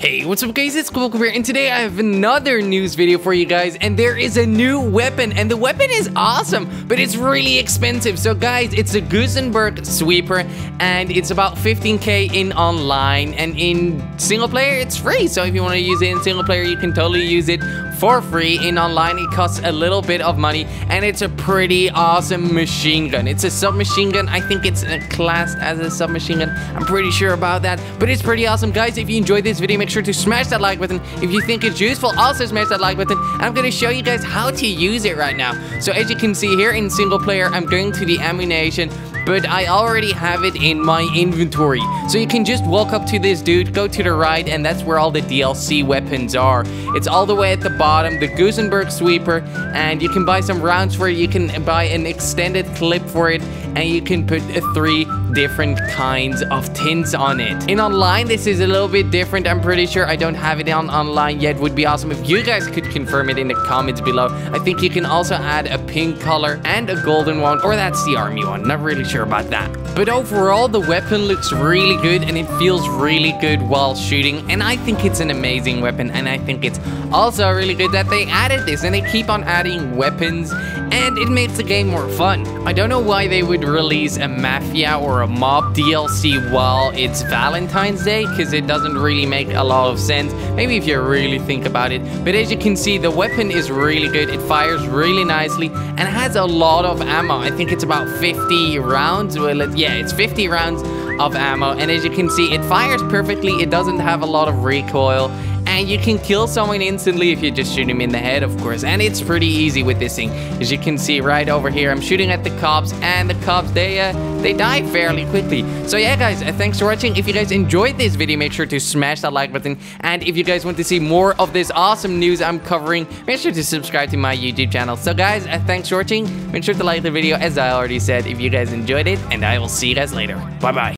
Hey, what's up guys, it's Gusenberg sweeper, and today I have another news video for you guys, and there is a new weapon, and the weapon is awesome, but it's really expensive. So guys, it's a Gusenberg sweeper, and it's about 15k in online, and in single player, it's free. So if you want to use it in single player, you can totally use it for free. In online, it costs a little bit of money, and it's a pretty awesome machine gun. It's a submachine gun. I think it's classed as a submachine gun. I'm pretty sure about that, but it's pretty awesome. Guys, if you enjoyed this video, make sure to smash that like button. If you think it's useful, also smash that like button. And I'm gonna show you guys how to use it right now. So as you can see here in single player, I'm going to the ammunition, but I already have it in my inventory. So you can just walk up to this dude, go to the right, and that's where all the DLC weapons are. It's all the way at the bottom, the Gusenberg sweeper, and you can buy some rounds for it. You can buy an extended clip for it, and you can put 3 different kinds of tins on it. In online, this is a little bit different. I'm pretty sure I don't have it on online yet. Would be awesome if you guys could confirm it in the comments below. I think you can also add a pink color and a golden one, or that's the army one. Not really sure about that. But overall, the weapon looks really good, and it feels really good while shooting, and I think it's an amazing weapon. And I think it's also really good that they added this, and they keep on adding weapons, and it makes the game more fun. I don't know why they would release a Mafia or a Mob DLC while it's Valentine's Day, because it doesn't really make a lot of sense, maybe if you really think about it. But as you can see, the weapon is really good. It fires really nicely and has a lot of ammo. I think it's about 50 rounds. Well, yeah, it's 50 rounds of ammo, and as you can see, it fires perfectly. It doesn't have a lot of recoil, and you can kill someone instantly if you just shoot him in the head, of course. And it's pretty easy with this thing. As you can see right over here, I'm shooting at the cops, and the cops, they die fairly quickly. So yeah guys, thanks for watching. If you guys enjoyed this video, make sure to smash that like button. And if you guys want to see more of this awesome news I'm covering, make sure to subscribe to my YouTube channel. So guys, thanks for watching. Make sure to like the video, as I already said, if you guys enjoyed it. And I will see you guys later. Bye bye.